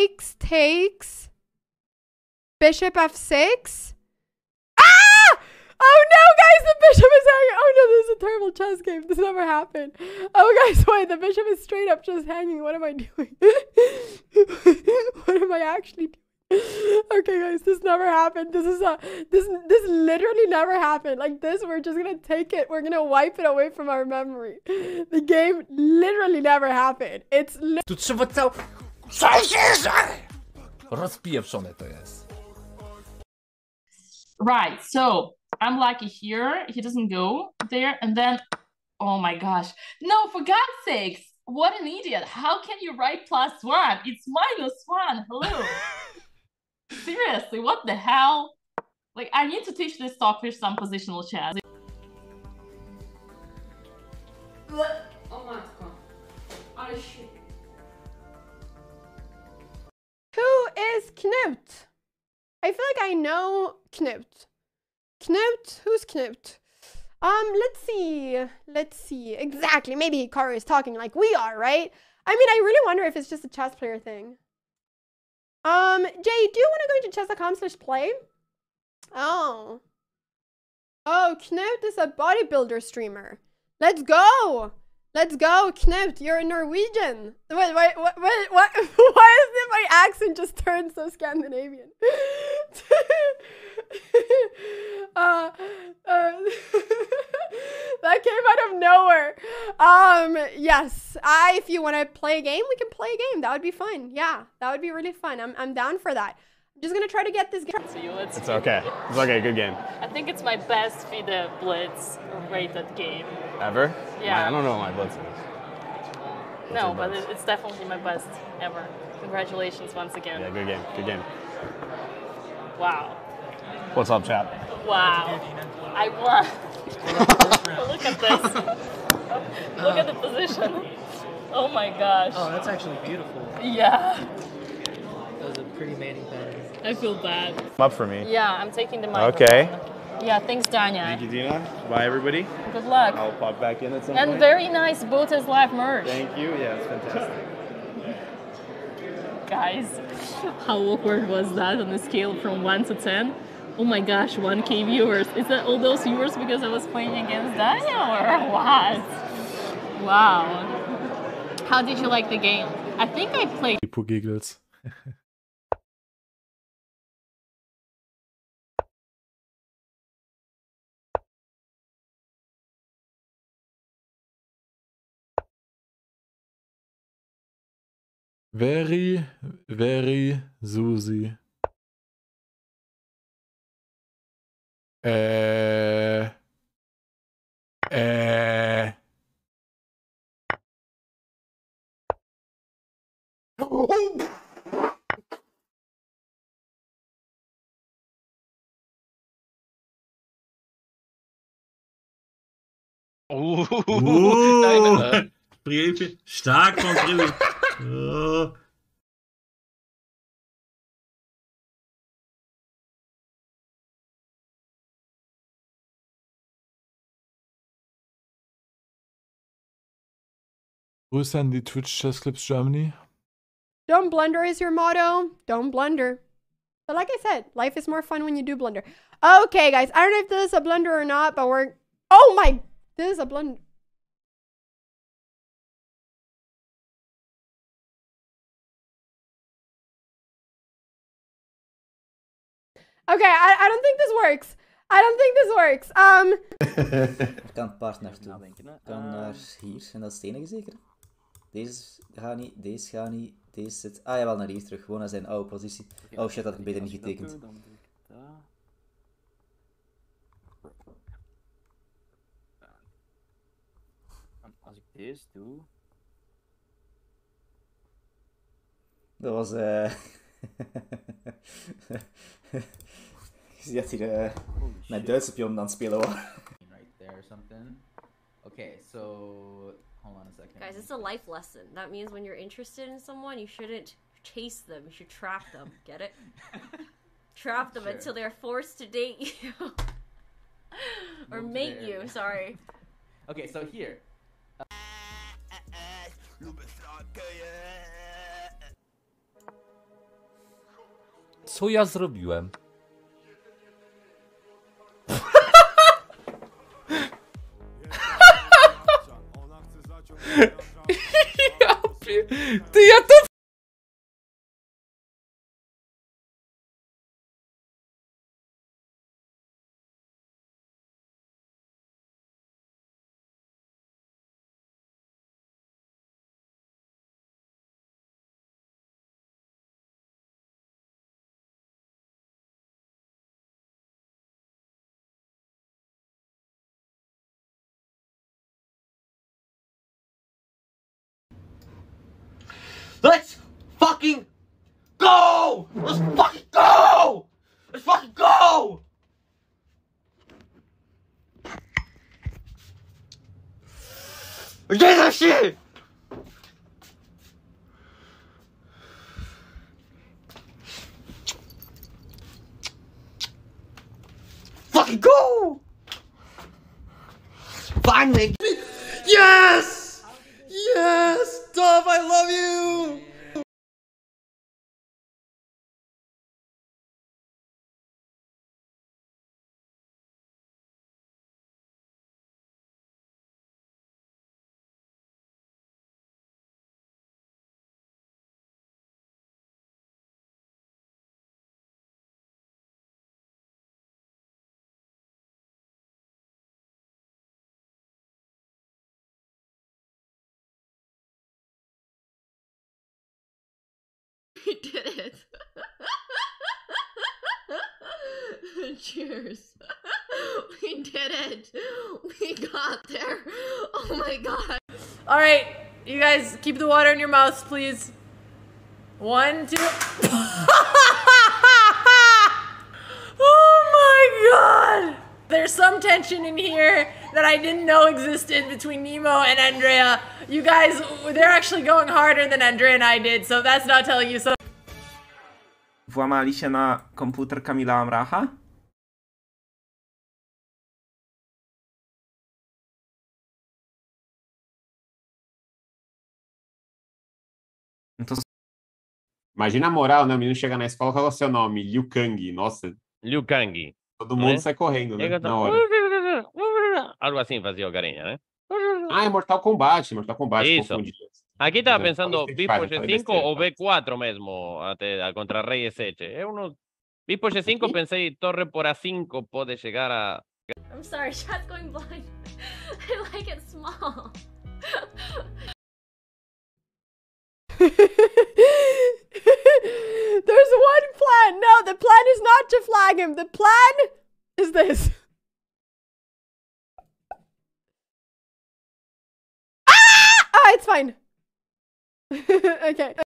Takes, takes. Bishop f6. Ah! Oh no, guys, the bishop is hanging. Oh no, this is a terrible chess game. This never happened. Oh, guys, wait, the bishop is straight up just hanging. What am I doing? What am I actually doing? Okay, guys, this never happened. This literally never happened. Like this, we're just gonna take it. We're gonna wipe it away from our memory. The game literally never happened. It's. Tu trzeba całe. Rozpieprzone to jest. Right. So I'm lucky here. He doesn't go there, and then. Oh my gosh! No, for God's sakes! What an idiot! How can you write +1? It's -1. Hello. Seriously, what the hell? Like, I need to teach this Stockfish some positional chess. Who is Knut? I feel like I know Knut. Knut? Who's Knut? Let's see. Let's see. Exactly. Maybe Hikaru is talking like we are, right? I mean, I really wonder if it's just a chess player thing. Jay, do you want to go into chess.com/play? Oh. Oh, Knut is a bodybuilder streamer. Let's go! Let's go, Knut, you're a Norwegian. Wait, what? Why is it my accent just turned so Scandinavian? That came out of nowhere. Yes, if you want to play a game, we can play a game. That would be fun. Yeah, that would be really fun. I'm down for that. I'm just going to try to get this game. It's okay. It's okay, good game. I think it's my best FIDE blitz rated game. Ever? Yeah. I don't know what my blitz is. No, but it's definitely my best ever. Congratulations once again. Yeah, good game, good game. Wow. What's up, chat? Wow. I won. Look at this. Look at the position. Oh my gosh. Oh, that's actually beautiful. Yeah. That was a pretty mating pattern. I feel bad. Up for me. Yeah, I'm taking the microphone. Okay. Yeah, thanks, Danya. Thank you, Dina. Bye, everybody. Good luck. I'll pop back in at some point. And very nice Botas Live merch. Thank you. Yeah, it's fantastic. Guys, how awkward was that on a scale from 1 to 10? Oh my gosh, 1K viewers. Is that all those viewers because I was playing against Danya or what? Wow. How did you like the game? I think I played... Poor giggles. Very, very Susi. Nein, stark von Brilli. Grüße an die Twitch Chess Clips Germany. Don't blunder is your motto. Don't blunder. But like I said, life is more fun when you do blunder. Okay, guys. I don't know if this is a blunder or not, but we're... Oh my... This is a blunder. Okay, I don't think this works. I don't think this works. Kan partner toe. Kan naar hier en dat is het enige zeker. Deze gaat niet, deze gaat niet, deze zit. Ah ja, wel naar hier terug, gewoon naar zijn oude positie. Oh shit, dat had ik beter niet getekend. Als ik deze doe. Dat was Je ziet hier mijn Duitse pion aan het spelen hoor. Right there or something. Okay, so hold on a second. Guys, it's a life lesson. That means when you're interested in someone, you shouldn't chase them. You should trap them. Get it? Trap them until they're forced to date you. Or mate you, sorry. Okay, so here. Co ja zrobiłem? Ty, ja to... Let's fucking go! Let's fucking go! Let's fucking go! Get that shit! Fucking go! Finally! Yes! Yes! Dove, I love you! We did it. Cheers. We did it. We got there. Oh my god. All right, you guys, keep the water in your mouths, please. 1, 2. Oh my god. There's some tension in here that I didn't know existed between Nemo and Andrea. You guys, they're actually going harder than Andrea and I did, so that's not telling you so. Włamali się na komputer Kamila Amracha? Então... Imagina a moral, né? O menino chega na escola e fala o seu nome, Liu Kang, nossa. Liu Kang. Todo mundo sai correndo, né? Na hora. Algo assim fazia o Garinha, né? Ah, é Mortal Kombat, Mortal Kombat. Isso. Aqui estava pensando bispo G5 ou B4 mesmo, até contra rei E7. É bispo G5, pensei torre por A5 pode chegar a... I'm sorry, chat's going blind. I like it small. There's one plan. No, the plan is not to flag him. The plan is this. Ah! Ah, it's fine. Okay.